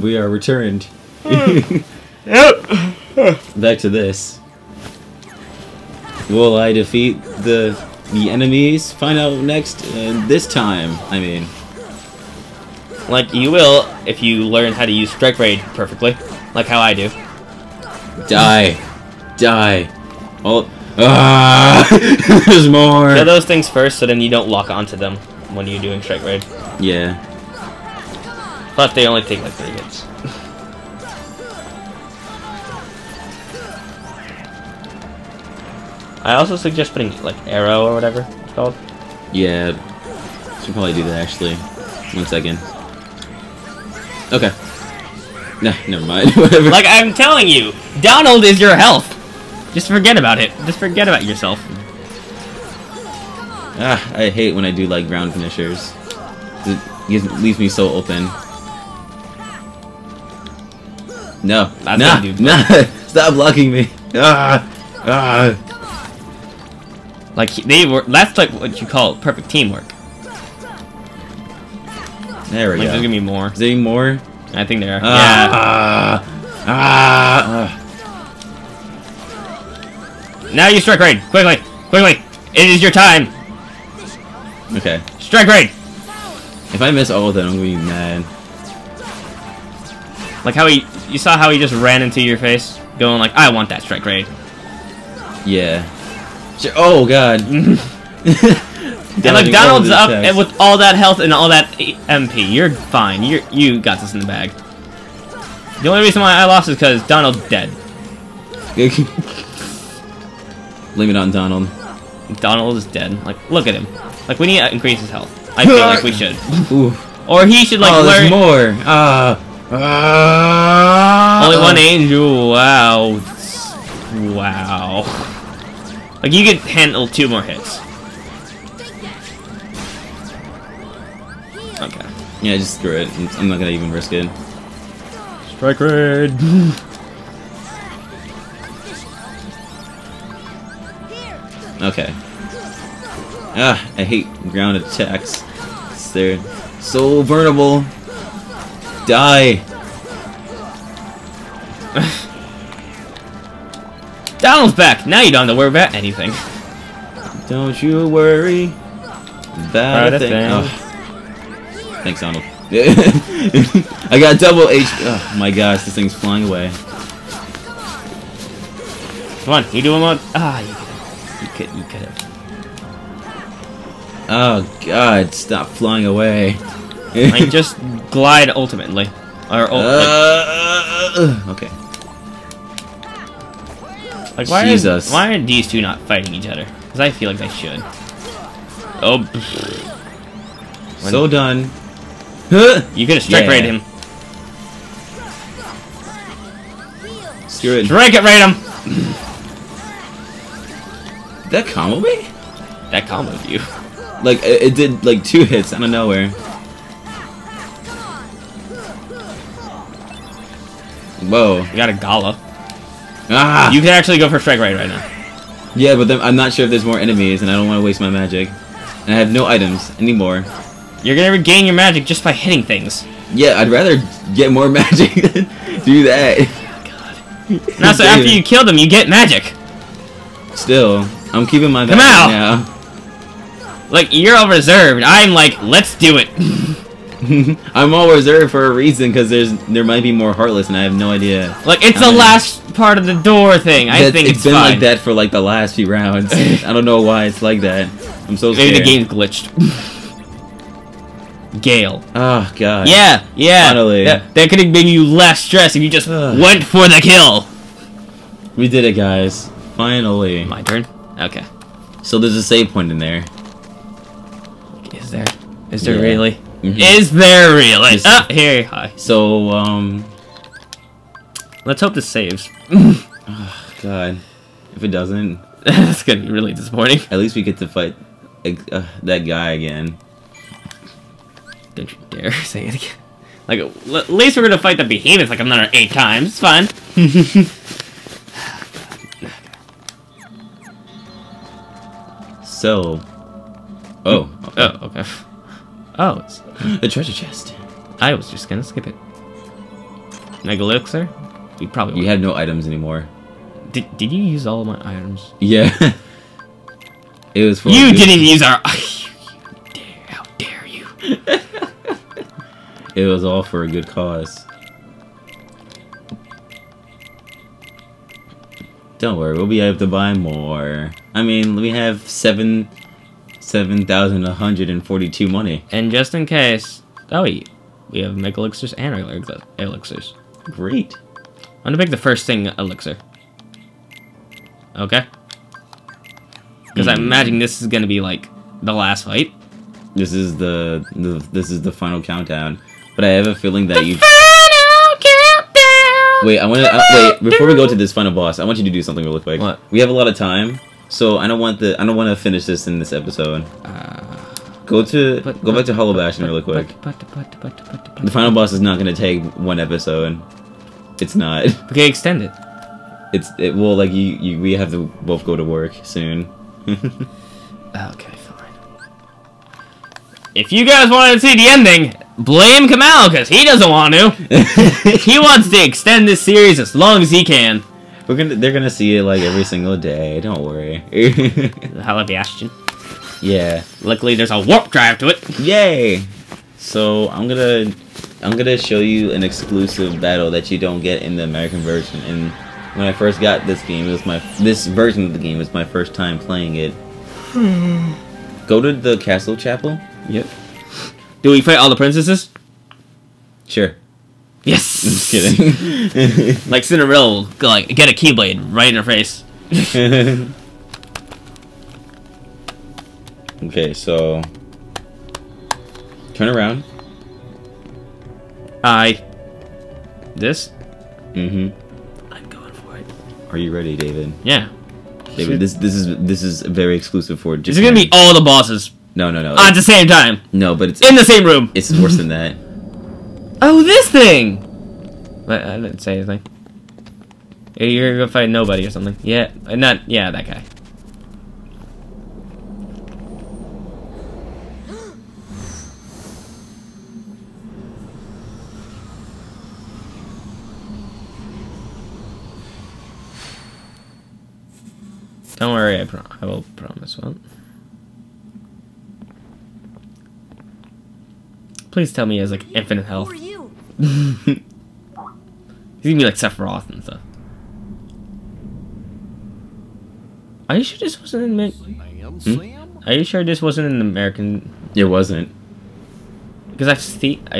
We are returned. Yep. Back to this. Will I defeat the enemies? Find out next. This time, I mean. Like you will if you learn how to use Strike Raid perfectly, like how I do. Die. Oh, there's more. Kill those things first, so then you don't lock onto them when you're doing Strike Raid. Yeah. But they only take like 3 hits. I also suggest putting like arrow or whatever it's called. Yeah, should probably do that actually. 1 second. Okay. Nah, never mind. Whatever. Like I'm telling you, Donald is your health. Just forget about it. Just forget about yourself. Ah, I hate when I do like ground finishers. It leaves me so open. No, nah, stop blocking me. Like they were. That's like what you call perfect teamwork. There we go. There's gonna be more. Is there any more? I think there are. Yeah. Now you strike raid quickly, quickly. It is your time. Okay. Strike raid. If I miss all of them, I'm gonna be mad. Like how he. You saw how he just ran into your face, going like, "I want that strike raid." Yeah. Oh god. And like Donald's up and with all that health and all that MP. You're fine. You got this in the bag. The only reason why I lost is because Donald's dead. Blame it on Donald. Donald is dead. Like look at him. Like we need to increase his health. I feel like we should. Or he should like learn more. Only 1 angel. Wow. Like, you could handle 2 more hits. Okay. Yeah, just screw it. I'm not gonna even risk it. Strike raid! Okay. Ah, I hate ground attacks. They're so vulnerable. Die! Donald's back! Now you don't have to worry about anything. Don't you worry about a thing. Oh. Thanks, Donald. I got double H. Oh my gosh, this thing's flying away. Come on, you do one more. Ah, you could have. Oh god, stop flying away. I just glide ultimately. Or okay. Like why are these 2 not fighting each other? Because I feel like they should. Oh, so done. You could have strike raid him. Strike it raid him. That combo me? That comboed you. Like it did like 2 hits out of nowhere. Whoa! You got a Gala. Ah! You can actually go for strike raid right now. Yeah, but then I'm not sure if there's more enemies, and I don't want to waste my magic. And I have no items anymore. You're gonna regain your magic just by hitting things. Yeah, I'd rather get more magic than do that. God. Now, so after you kill them, you get magic. Still, I'm keeping my magic now. Like, you're all reserved. I'm like, let's do it. I'm all reserved for a reason, because there might be more Heartless, and I have no idea. Like, it's the last part of the door thing. I think it's been fine. Like that for like the last few rounds. I don't know why it's like that. I'm so scared. Maybe the game's glitched. Gale. Oh god. Yeah, yeah. Finally. That could have made you less stressed if you just went for the kill. We did it, guys. Finally. My turn. Okay. So there's a save point in there. Is there? Is there really? Mm-hmm. Is there really? Yes. Oh, here, hi. So, let's hope this saves. Oh, god. If it doesn't... That's gonna be really disappointing. At least we get to fight that guy again. Don't you dare say it again. Like, at least we're gonna fight the behemoth like another 8 times. It's fine. So... Oh. Oh, okay. Oh, it's... the treasure chest. I was just gonna skip it. Mega Elixir? We probably won't. You have no items anymore. Did you use all of my items? Yeah. It was for... You didn't use our... How dare you. It was all for a good cause. Don't worry, we'll be able to buy more. I mean, we have 7,142 money. And just in case... Oh, we have Mega Elixirs and regular Elixirs. Great. I'm gonna pick the first thing, Elixir. Okay. Because I'm imagining this is gonna be, like, the last fight. This is the final countdown. But I have a feeling that you... Wait, I want to wait before we go to this final boss. I want you to do something really quick. What? We have a lot of time, so I don't want to finish this in this episode. Go back to Hollow Bastion really quick. The final boss is not going to take one episode. It's not. Okay, extend it. It will like we have to both go to work soon. Okay, fine. If you guys wanted to see the ending. Blame Kamau, because he doesn't want to. He wants to extend this series as long as he can. They're gonna see it like every single day. Don't worry. Hollow Bastion. Yeah. Luckily, there's a warp drive to it. Yay! So I'm gonna show you an exclusive battle that you don't get in the American version. And when I first got this game, this version of the game was my first time playing it. Go to the Castle Chapel. Yep. Do we fight all the princesses? Sure. Yes! Just kidding. Like Cinderella will go, like, get a Keyblade right in her face. Okay, so... Turn around. This? Mm-hmm. I'm going for it. Are you ready, David? Yeah. David, this is very exclusive for Japan. This is gonna be all the bosses. No. At the same time. No, but it's... In the same room. It's worse than that. Oh, this thing! I didn't say anything. You're gonna fight nobody or something. Yeah, not... Yeah, that guy. Don't worry, I will promise one. Please tell me he has, like, infinite health. Who are you? He's gonna be like Sephiroth and stuff. Are you sure this wasn't in Are you sure this wasn't in American? It wasn't. Because I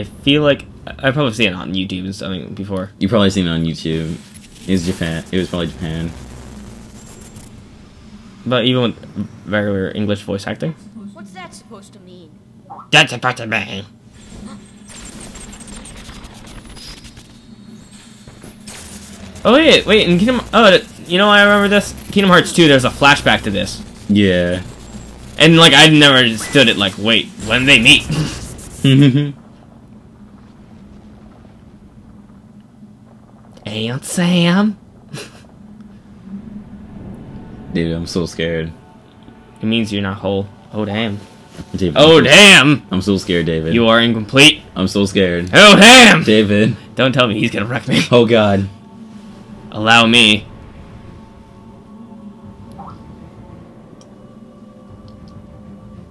feel like I've probably seen it on YouTube and something before. You probably seen it on YouTube. It was Japan. It was probably Japan. But even with regular English voice acting. What's that supposed to mean? That's a part of me. Oh wait, in Kingdom... Oh, you know I remember this? Kingdom Hearts 2, there's a flashback to this. Yeah. And, like, I never understood it, like, wait, when they meet? Aunt Sam? Dude, I'm so scared. It means you're not whole. Oh, damn. David, oh, damn! I'm so scared, David. You are incomplete. I'm so scared. Oh, damn! David. Don't tell me he's gonna wreck me. Oh, God. Allow me.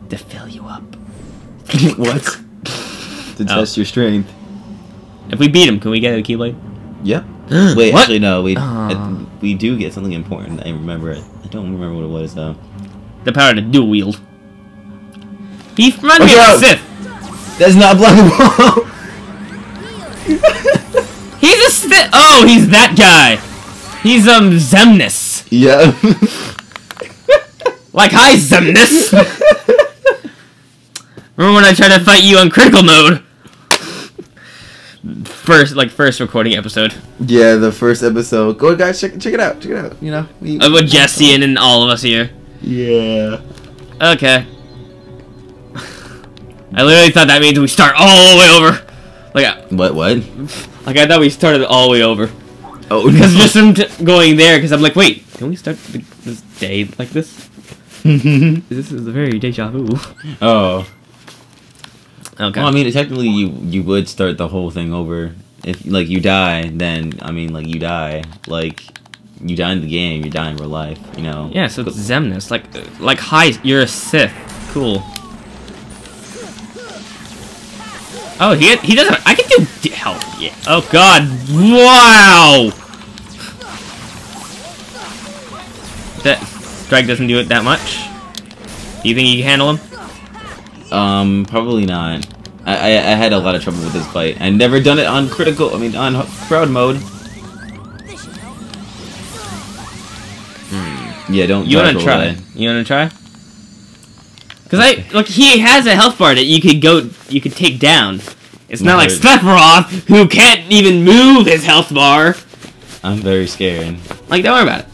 To fill you up. What? To test your strength. If we beat him, can we get a Keyblade? Yep. Wait, what? Actually, no. We do get something important. I remember it. I don't remember what it was, though. The power to dual wield. He reminded me of Sith. That's not blockable. He's a Sith. Oh, he's that guy. He's Xemnas. Yeah. Like, hi, Xemnas. Remember when I tried to fight you on critical mode? First recording episode. Yeah, the first episode. Go, guys, check it out. Check it out. You know, with Jesse and all of us here. Yeah. Okay. I literally thought that means we start all the way over. Like what? Like I thought we started all the way over. Oh, because just going there. Because I'm like, wait, can we start this day like this? This is very deja vu. Oh. Okay. Well, I mean, technically, you would start the whole thing over. If, like, you die, then, I mean, like, you die. Like, you die in the game, you die in real life, you know? Yeah, so it's Xemnas. Like, hi, you're a Sith. Cool. Oh, he doesn't... I can do... Hell, yeah. Oh, God. Wow! That... Drag doesn't do it that much. Do you think you can handle him? Probably not. I had a lot of trouble with this fight. I've never done it on critical... I mean, on crowd mode. Yeah, don't... You wanna try? You wanna try? Cause look, he has a health bar that you could take down. It's not like Sephiroth, who can't even move his health bar. I'm very scared. Like, don't worry about it.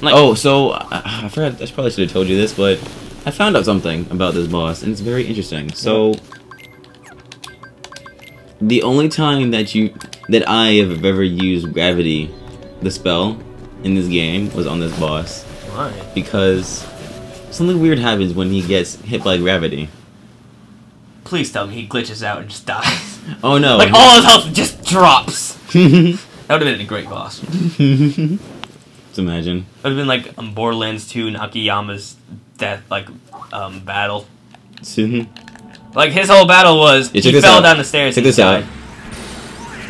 Like, oh, so I forgot. I probably should have told you this, but I found out something about this boss, and it's very interesting. So, the only time that I have ever used Gravity, the spell, in this game was on this boss. Why? Because something weird happens when he gets hit by gravity. Please tell me he glitches out and just dies. Oh no. Like, all his health just drops. That would have been a great boss. Just imagine. It would have been like Borderlands 2 and Akiyama's death, like, battle. Like, his whole battle was, he fell down the stairs and died.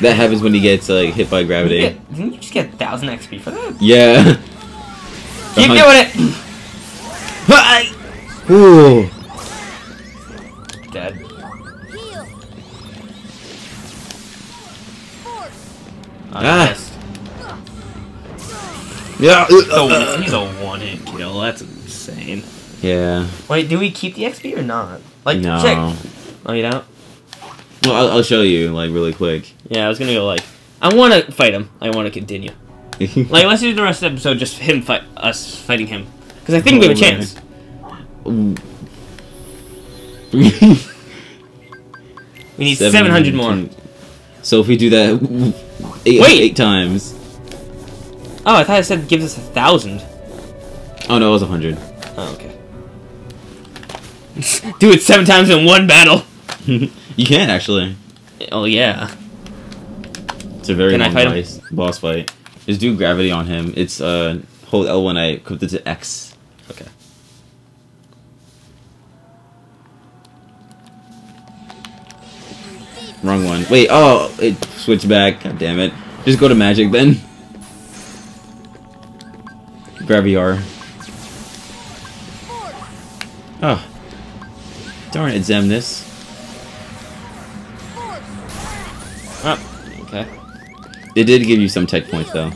That happens when he gets, like, hit by gravity. Didn't you just get 1,000 XP for that? Yeah. Keep doing it! Ooh. Dead. Yeah. He's a one-hit kill. That's insane. Yeah. Wait, do we keep the XP or not? Like, no. Check. Oh, you don't? Well, I'll show you, like, really quick. Yeah, I was gonna go, like, I want to fight him. I want to continue. Like, let's do the rest of the episode just him fight us fighting him. Because I think we have a chance. We need 700 more. So if we do that eight times. Oh, I thought it said it gives us 1,000. Oh, no, it was 100. Oh, okay. Do it 7 times in one battle. You can, actually. Oh, yeah. It's a very long boss fight. Just do gravity on him. It's, hold L1, I equipped it to X. Okay. Wrong one. Wait, oh, it switched back. God damn it. Just go to magic then. Gravity R. Oh. Darn it, Xemnas. Oh, okay. It did give you some tech points though.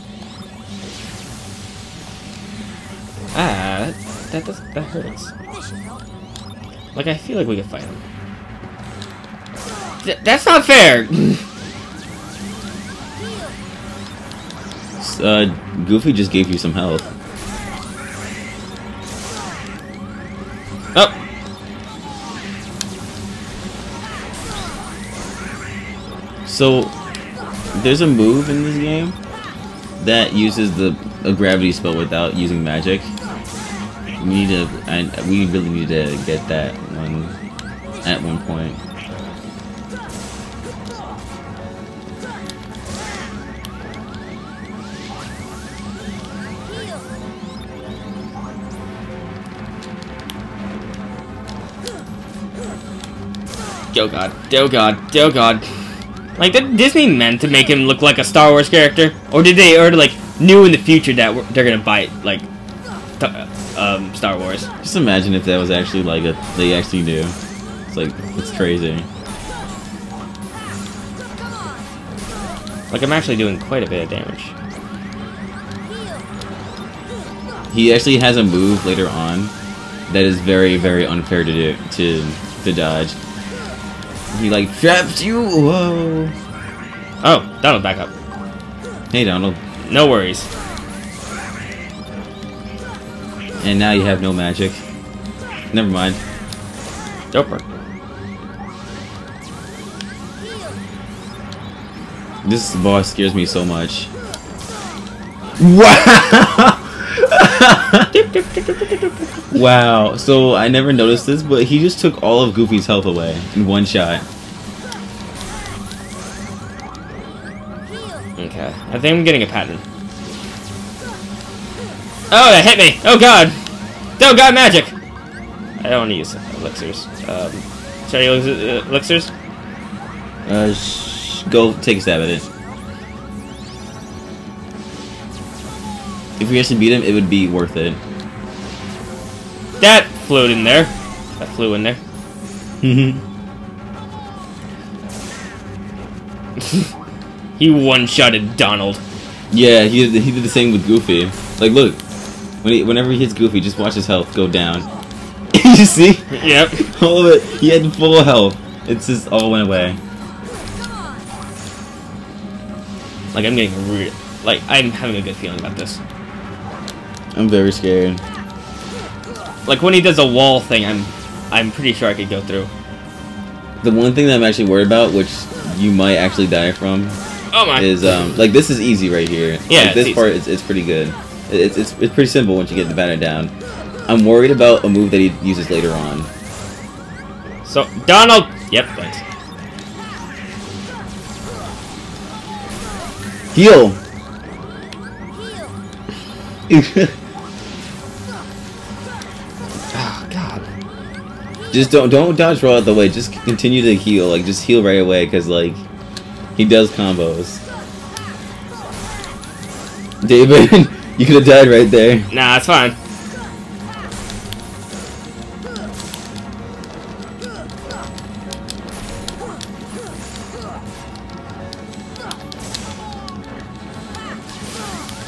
Ah, that hurts. Like, I feel like we could fight him. That's not fair! Goofy just gave you some health. Oh! So, there's a move in this game that uses a gravity spell without using magic. We really need to get that one at one point. Oh god, oh god, oh god. Like, did Disney meant to make him look like a Star Wars character? Or did they, like, knew in the future that they're gonna bite, like, Star Wars? Just imagine if that was actually, like, they actually do. It's like, it's crazy. Like, I'm actually doing quite a bit of damage. He actually has a move later on that is very, very unfair to do, to dodge. He, like, trapped you! Whoa! Oh, Donald, back up. Hey, Donald. No worries. And now you have no magic. Never mind. Doper. This boss scares me so much. Wow! Wow, so I never noticed this, but he just took all of Goofy's health away in one shot. Okay, I think I'm getting a pattern. Oh, that hit me! Oh god! Oh god, magic! I don't want to use elixirs. Sorry, elixirs? Go take a stab at it. If we actually beat him, it would be worth it. That flew in there. That flew in there. He one-shotted Donald. Yeah, he did the same with Goofy. Like, look. Whenever he hits Goofy, just watch his health go down. You see? Yep. All of it. He had full health. It just all went away. Like, I'm getting real. Like, I'm having a good feeling about this. I'm very scared. Like, when he does a wall thing, I'm pretty sure I could go through. The one thing that I'm actually worried about, which you might actually die from, oh my, is like, this is easy right here. Yeah, like, this part it's pretty good. It's pretty simple once you get the batter down. I'm worried about a move that he uses later on. So, Donald! Yep, thanks. Heal! Oh, God. Just don't dodge roll out the way. Just continue to heal. Like, just heal right away, because, like, he does combos. David... You could have died right there. Nah, it's fine.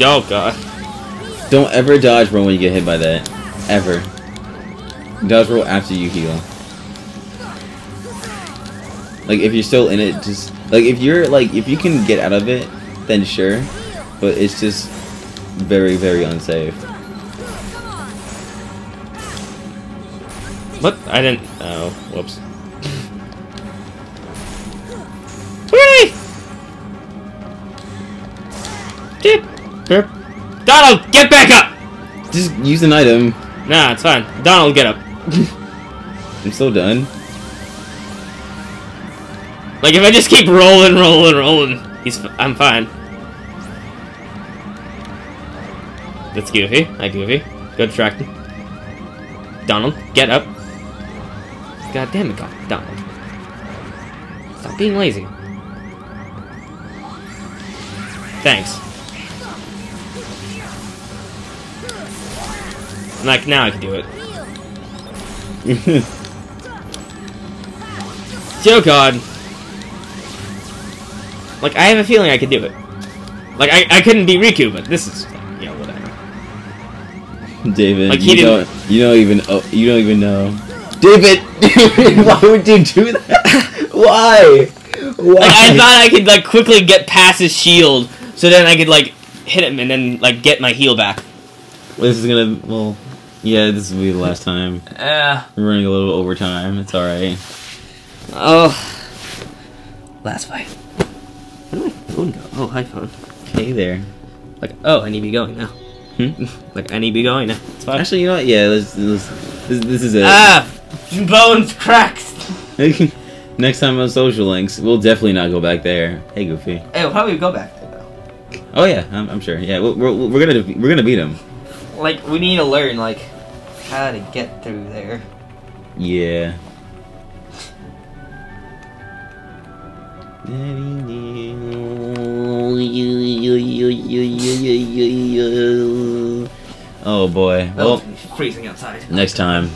Oh god. Don't ever dodge roll when you get hit by that. Ever. Dodge roll after you heal. Like, if you're still in it, just... Like, if you can get out of it, then sure. But it's just... very, very unsafe. What? I didn't... Oh, whoops. Donald, get back up! Just use an item. Nah, it's fine. Donald, get up. I'm so done. Like, if I just keep rolling, I'm fine. That's Goofy. Hi, Goofy. Go distract him. Donald, get up. God damn it, Donald. Stop being lazy. Thanks. Like, now I can do it. Oh, God. Like, I have a feeling I could do it. Like, I couldn't be Riku, but this is... David, like you don't even know. David, why would you do that? Why? Like, I thought I could like quickly get past his shield, so then I could like hit him and then like get my heal back. This is gonna yeah, this will be the last time. We're running a little over time. It's all right. Oh, last fight. Where did my phone go? Oh, hi phone. Hey there. Like, oh, I need to be going now. Like, I need to be going now. It's fine. Actually, you know what? Yeah, this is it. Ah! Bones cracks! Next time on Social Links, we'll definitely not go back there. Hey, Goofy. Hey, we'll probably go back there, though. Oh, yeah, I'm sure. Yeah, we're gonna beat him. Like, we need to learn, like, how to get through there. Yeah. Oh boy. Well, freezing outside. Next time.